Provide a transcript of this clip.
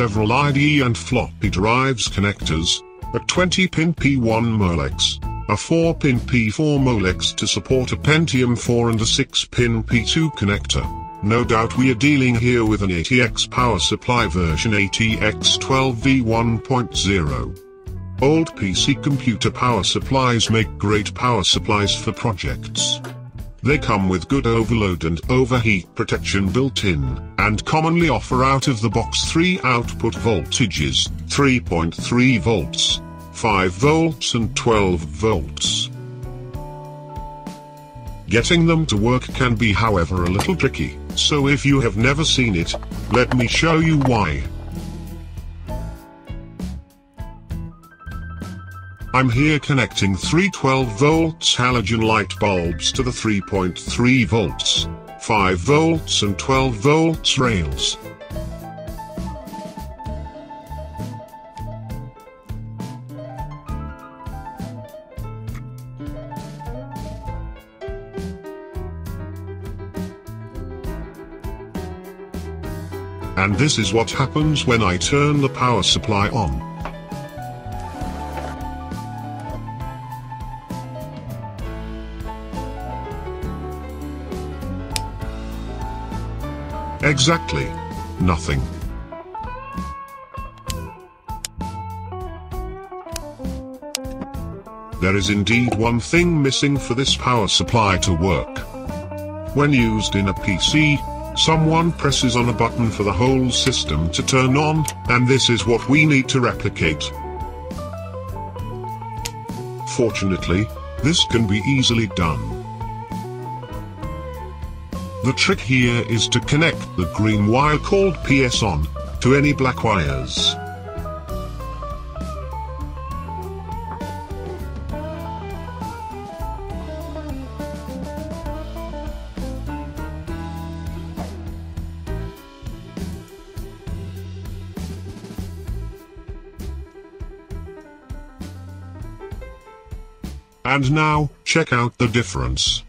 several IDE and floppy drives connectors, a 20-pin P1 molex, a 4-pin P4 molex to support a Pentium 4 and a 6-pin P2 connector. No doubt we are dealing here with an ATX power supply version ATX 12V 1.0. Old PC computer power supplies make great power supplies for projects. They come with good overload and overheat protection built in, and commonly offer out-of-the-box 3 output voltages, 3.3 volts, 5 volts and 12 volts. Getting them to work can be, however, a little tricky, so if you have never seen it, let me show you why. I'm here connecting 3 12V halogen light bulbs to the 3.3 volts, 5 volts and 12 volts rails. And this is what happens when I turn the power supply on. Exactly nothing. There is indeed one thing missing for this power supply to work. When used in a PC, someone presses on a button for the whole system to turn on, and this is what we need to replicate. Fortunately, this can be easily done. The trick here is to connect the green wire called PS-On to any black wires. And now, check out the difference.